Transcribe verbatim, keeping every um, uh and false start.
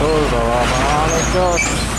Those are all my armor shots.